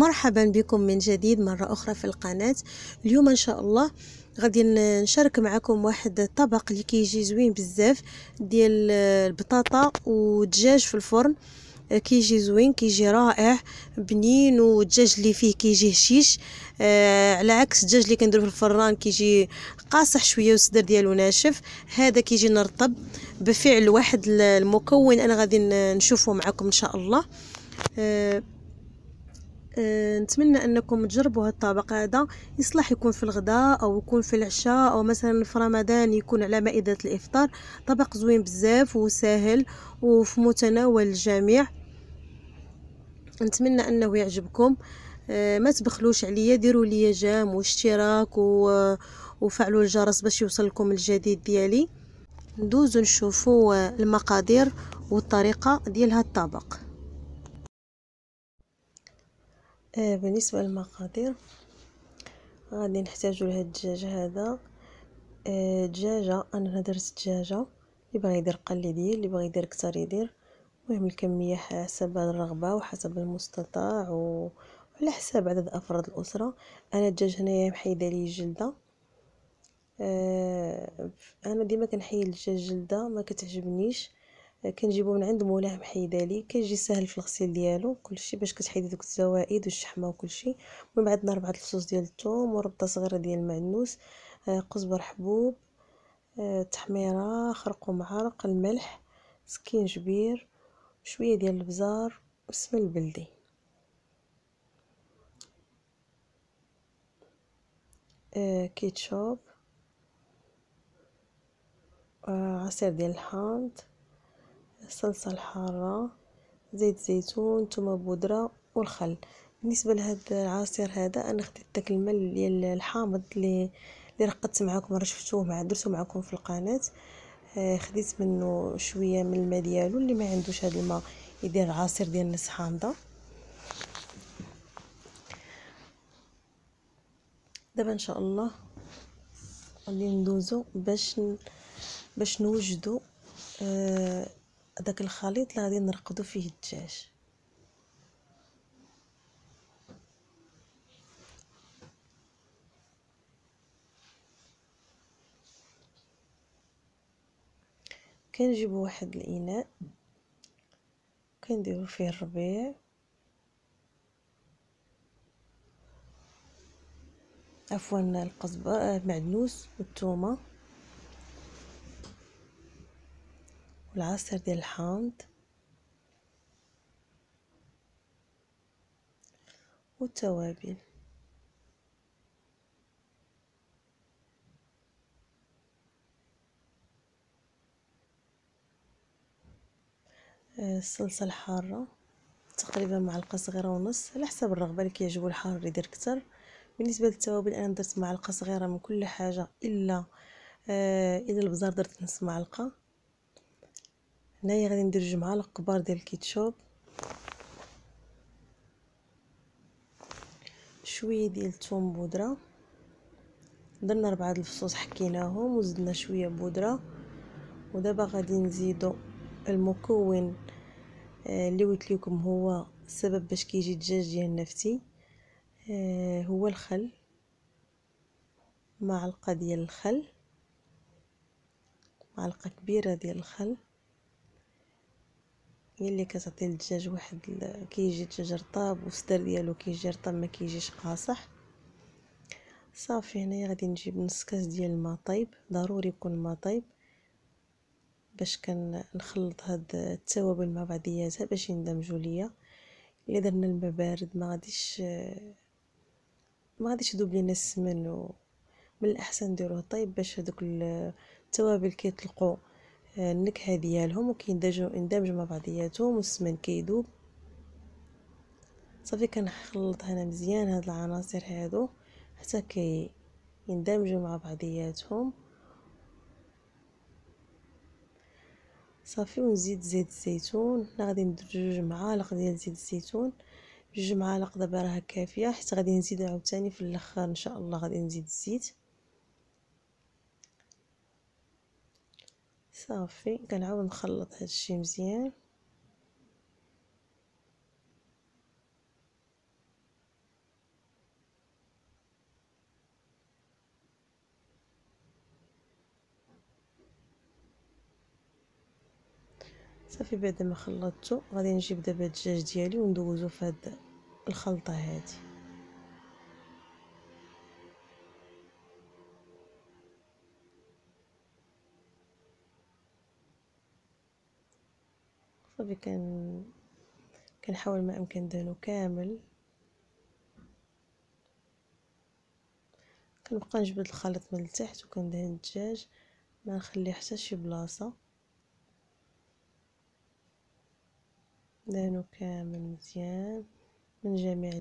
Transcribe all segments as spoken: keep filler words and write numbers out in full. مرحبا بكم من جديد مرة أخرى في القناة. اليوم إن شاء الله غادي نشارك معكم واحد الطبق اللي كيجي زوين بزاف ديال البطاطا والدجاج في الفرن. كيجي زوين، كيجي رائع بنين، والدجاج اللي فيه كيجي هشيش آه على عكس الدجاج اللي كنديرو في الفران كيجي قاصح شويه والصدر ديالو ناشف. هذا كيجي نرطب بفعل واحد المكون انا غادي نشوفه معكم ان شاء الله. آه آه نتمنى انكم تجربوا هذا الطبق، هذا يصلح يكون في الغداء او يكون في العشاء او مثلا في رمضان يكون على مائده الافطار. طبق زوين بزاف وسهل وفي متناول الجميع، نتمنى انه يعجبكم. آه ما تبخلوش عليا، ديروا لي جام واشتراك وفعلوا الجرس باش يوصلكم الجديد ديالي. ندوزوا نشوفوا المقادير والطريقه ديال هذا الطبق. آه بالنسبه للمقادير غادي نحتاجوا لهذا الدجاج. هذا آه دجاجه، انا هنا درت دجاجه، اللي باغي يدير قليل يدير، اللي باغي يدير كثر يدير. المهم الكميه حسب الرغبه وحسب المستطاع و... وعلى حساب عدد افراد الاسره. انا الدجاج هنايا محيده لي الجلده. آه انا ديما كنحيد الدجاج جلده، ما كتعجبنيش، كنجيبو من عند مولاه محيده لي، كيجي ساهل في الغسيل ديالو كلشي باش كتحيدي دوك الزوائد والشحمه وكلشي. من بعد نربعه الفصوص ديال الثوم وربطه صغيره ديال المعنوس، آه قزبر حبوب، آه تحميره، خرق ومعرق، الملح، سكينجبير، شويه ديال البزار والسمن البلدي. آه كيتشوب، آه عصير ديال الحامض، الصلصه الحاره، زيت زيتون، ثومه بودره والخل. بالنسبه لهذا العصير هذا انا خديت داك الماء ديال الحامض اللي اللي رقدت معكم، راه شفتوه مع درتو معكم في القناه. آه خديت منه شويه من الماء ديالو، اللي ما عندوش هذا الماء يدير عصير ديال النص حامضه. دابا ان شاء الله غادي ندوزو باش باش نوجدو آه هذاك الخليط اللي غادي نرقدو فيه الدجاج. كنجيبو واحد الاناء كنديرو فيه الربيع، عفوا القزبر، المعدنوس والثومه والعصير ديال الحامض والتوابل. الصلصه الحاره تقريبا معلقه صغيره ونص، على حسب الرغبه، اللي كيعجبو الحار يدير كتر. بالنسبه للتوابل انا درت معلقه صغيره من كل حاجه الا الا البزار، درت نص معلقه. هنايا غادي ندير جوج معالق كبار ديال الكيتشوب، شويه ديال الثوم بودره، درنا ربعه د الفصوص حكيناهم وزدنا شويه بودره. ودابا غادي نزيدو المكون اللي قلت لكم هو السبب باش كيجي الدجاج ديالنا فتي، هو الخل، معلقه ديال الخل، معلقه كبيره ديال الخل هي اللي كتعطي الدجاج واحد ال... كيجي الدجاج رطاب والصدر ديالو كيجي رطاب، ما كيجيش قاصح. صافي هنايا غادي نجيب نص كاس ديال الماء طايب، ضروري يكون الماء طايب باش كنخلط هاد التوابل مع بعضياتها باش يندمجوا ليا. الا درنا الماء بارد ما غاديش ما غاديش يذوب لينا السمن، و من الاحسن نديروه طايب باش هذوك التوابل كيطلقوا النكهه ديالهم وكيندمجوا اندمجوا مع بعضياتهم والسمن كيذوب. صافي كنخلط هنا مزيان هاد العناصر هادو حتى كي يندمجوا مع بعضياتهم. صافي ونزيد زيت الزيتون، هنا غادي ندير جوج معالق ديال زيت الزيتون، جوج معالق دابا راه كافيه، حيت غادي نزيد عاوتاني في الاخر ان شاء الله غادي نزيد الزيت. صافي كنعاود نخلط هادشي مزيان. صافي. بعد ما خلطته غادي نجيب دابا الدجاج ديالي وندوزو في هاد الخلطه هادي. صافي كان كنحاول ما امكن دهنو كامل. كنبقى نجبد الخليط من التحت وكندهن الدجاج، ما نخلي حتى شي بلاصه، دهنو كامل مزيان من جميع.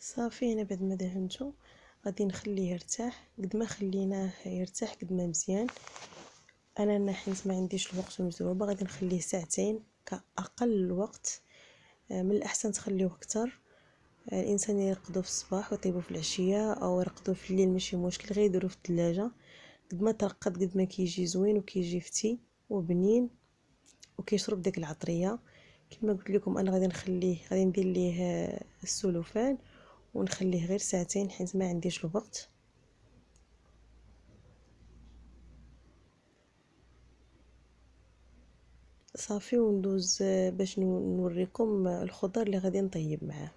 صافي هنا بعد ما دهنتو غادي نخليه يرتاح. قد ما خليناه يرتاح قد ما مزيان. انا انا حيت ما عنديش الوقت ومزروبه غادي نخليه ساعتين كاقل الوقت، من الاحسن تخليه اكثر. الانسان يرقدو في الصباح ويطيبو في العشيه او يرقدو في الليل ماشي مشكل، غير يديرو في الثلاجه. قد ما ترقد قد ما كيجي زوين وكيجي فتي وبنين وكيشرب داك العطريه. كما قلت لكم انا غادي نخليه، غادي ندير ليه السلوفان ونخليه غير ساعتين حيت ما عنديش الوقت. صافي وندوز باش نوريكم الخضر اللي غادي نطيب معاه.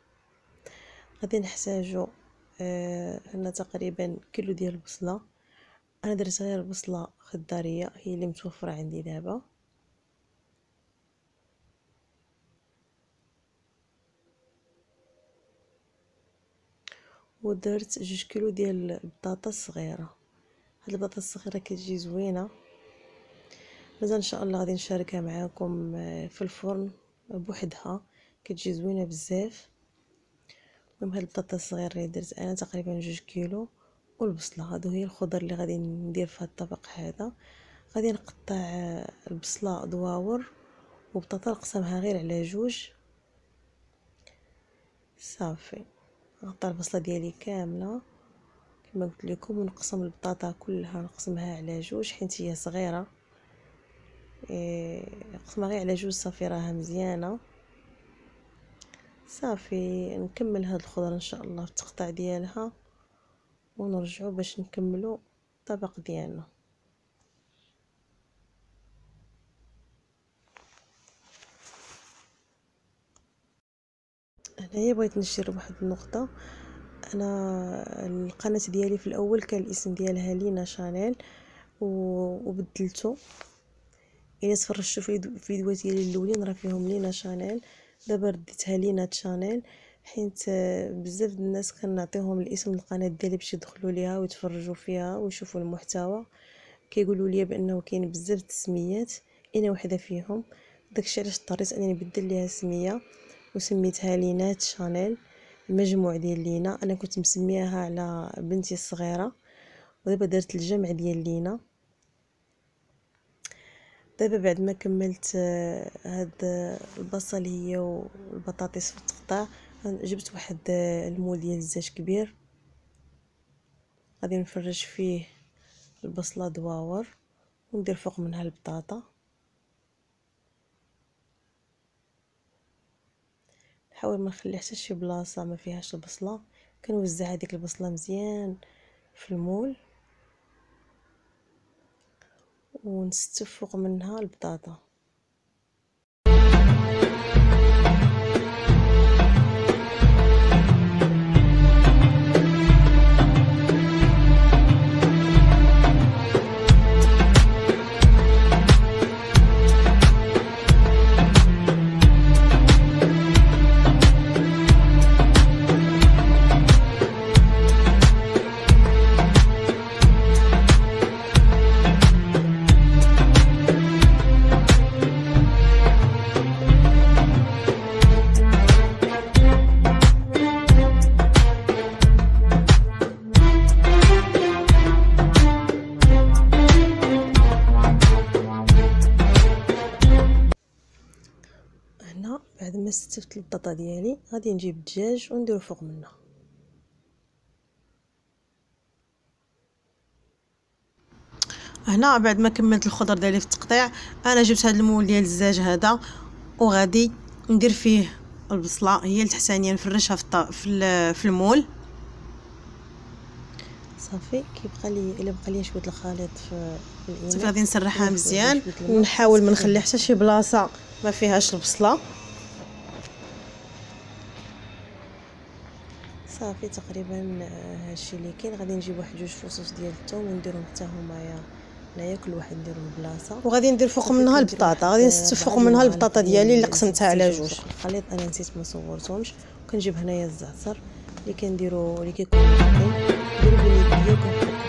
غادي نحتاجو هنا تقريبا كيلو ديال البصله. انا درت غير البصله خضاريه هي اللي متوفره عندي دابا. ودرت جوج كيلو ديال البطاطا الصغيره. هاد البطاطا الصغيره كتجي زوينه. مازال ان شاء الله غادي نشاركها معاكم في الفرن بوحدها، كتجي زوينه بزاف. المهم هاد البطاطا الصغيره اللي درت انا تقريبا جوج كيلو والبصله، هادو هي الخضر اللي غادي ندير في هاد الطبق هذا. غادي نقطع البصله دواور والبطاطا نقسمها غير على جوج. صافي نقطع البصله ديالي كامله كما قلت لكم ونقسم البطاطا كلها، نقسمها على جوج حيت هي صغيره. نقسمها غير على جوج صافي راها مزيانه. صافي نكمل هاد الخضره ان شاء الله في التقطيع ديالها ونرجعوا باش نكملوا الطبق ديالنا. هنايا بغيت نشير بواحد النقطه. انا القناه ديالي في الاول كان الاسم ديالها لينا شانيل وبدلته. الا تفرجتوا في الفيديوهات ديالي الاولين راه فيهم لينا شانيل، دابا رديتها لينات شانيل حيت بزاف د الناس كنعطيهم الاسم القناه ديالي باش يدخلوا ليها ويتفرجوا فيها ويشوفوا المحتوى. كيقولوا لي بانه كاين بزاف د السميات، انا وحده فيهم. داكشي علاش اضطريت انني نبدل ليها السميه وسميتها لينات شانيل، المجموع ديال لينا. انا كنت مسمياها على بنتي الصغيره ودابا درت الجمع ديال لينا. دابا بعد ما كملت هاد البصل هي والبطاطس في التقطاع، جبت واحد المول ديال الزاج كبير غادي نفرج فيه البصله دواور وندير فوق منها البطاطا. نحاول ما نخلي حتى شي بلاصه ما فيهاش البصله. كنوزع هذيك البصله مزيان في المول ونستف فوق منها البطاطا. لما استفت البطاطا ديالي غادي نجيب الدجاج ونديرو فوق منه. هنا بعد ما كملت الخضر ديالي في التقطيع، انا جبت هذا المول ديال الزاج هذا وغادي ندير فيه البصله هي التحتانيه، نفرشها في في المول صافي. كيبقى لي الا بقى لي شويه الخليط في صافي غادي نسرحها مزيان ونحاول ما نخلي حتى شي بلاصه ما فيهاش البصله. صافي تقريبا هادشي اللي كاين. غادي نجيب واحد جوج فصوص ديال الثوم ونديرهم حتى هما هنايا، كل واحد نديرو بلاصه، وغادي ندير فوق منها البطاطا. غادي نستف فوق منها البطاطا ديالي اللي قسمتها على جوج. الخليط انا نسيت ما صورتهمش. كنجيب هنايا الزعتر اللي كنديرو اللي كيكون نديرو باليديه وكنحطو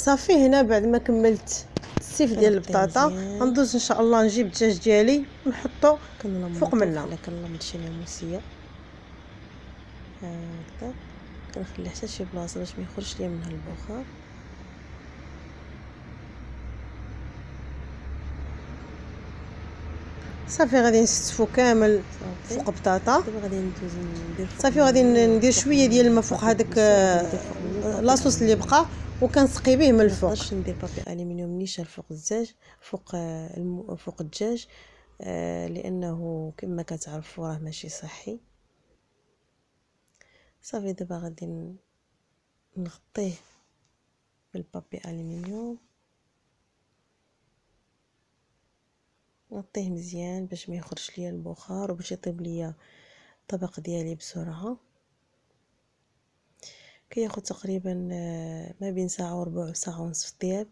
صافي. هنا بعد ما كملت السيف ديال البطاطا غندوز ان شاء الله نجيب الدجاج ديالي ونحطو فوق منها. كنلمض شي ليموسيه هكا، كنخلي حتى شي بلاصه باش ما يخرجش ليا منها البخار. صافي غادي نستفو كامل فوق البطاطا. غادي ندوز ندير صافي غادي ندير شويه ديال الماء فوق هذاك لاصوص اللي بقى وكنسقي به من الفوق. باش ندير بابي الومنيوم نيشان فوق الزاج فوق الم... فوق الدجاج، آه لانه كما كتعرفوا راه ماشي صحي. صافي دابا غادي نغطيه بالبابي الومنيوم، نغطيه مزيان باش ما يخرجش ليا البخار وباش يطيب ليا الطبق ديالي بسرعه. كياخد تقريبا ما بين ساعه وربع ساعه ونص في الطياب.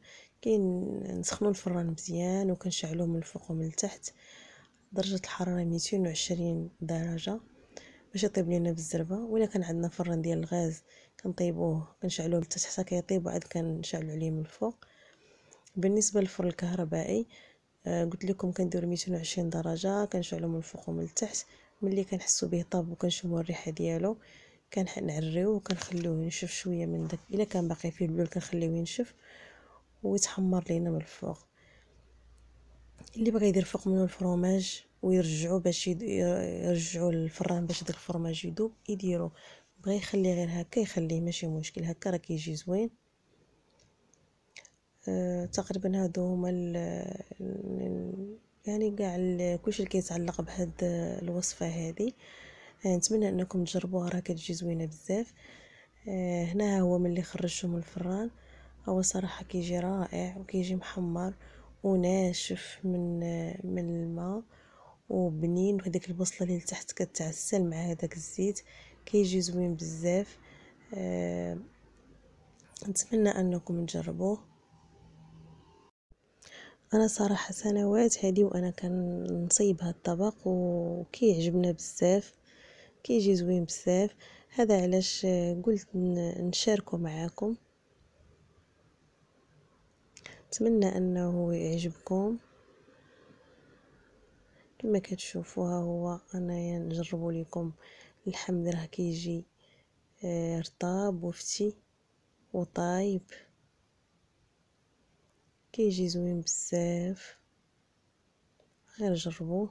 كنسخنوا الفران مزيان وكنشعلوه من الفوق ومن التحت، درجه الحراره مئتين وعشرين درجه باش يطيب لينا بالزربه. ولا كان عندنا فران ديال الغاز كنطيبوه كنشعلوه من التحت حتى كيطيب وعاد كنشعلو عليه من الفوق. بالنسبه للفرن الكهربائي قلت لكم كندير مئتين وعشرين درجه، كنشعلوه من الفوق ومن التحت. ملي كنحسوا به طاب وكنشموا الريحه ديالو كنعريوه وكنخليوه ينشف شويه من داك، الا كان باقي فيه البلول كنخليوه ينشف ويتحمر لينا من الفوق. اللي بغى يدير فوق منه الفرماج ويرجعوه باش يرجعوا للفران باش داك الفرماج يذوب يديرو، بغى يخليه غير هكا يخليه ماشي مشكل، هكا راه كيجي زوين. أه تقريبا هادو هما يعني كاع كلشي اللي كيتعلق بهاد الوصفه هذه. نتمنى انكم تجربوها، راه كتجي زوينه بزاف. آه هنا ها هو ملي خرجته من الفران، هو صراحه كيجي رائع وكيجي محمر وناشف من آه من الماء وبنين، وهذيك البصله اللي لتحت كتعسل مع هذاك الزيت كيجي زوين بزاف. آه نتمنى انكم تجربوه. انا صراحه سنوات هذه وانا كنصيب هذا الطبق وكيعجبنا بزاف، كيجي زوين بزاف. هذا علاش قلت نشاركو معاكم، نتمنى انه يعجبكم. كما كتشوفوها هو انايا نجربو لكم، الحمد راه كيجي رطاب وفتي وطايب، كيجي زوين بزاف، غير جربوه.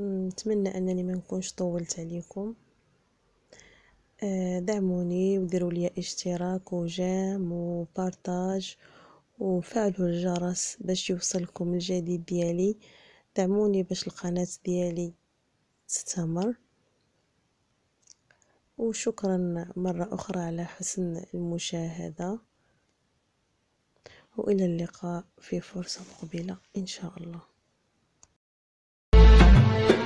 نتمنى انني ما نكونش طولت عليكم. دعموني وديروا لي اشتراك وجيم وبارطاج وفعلوا الجرس باش يوصلكم الجديد ديالي. دعموني باش القناه ديالي تستمر. وشكرا مره اخرى على حسن المشاهده، والى اللقاء في فرصه مقبله ان شاء الله.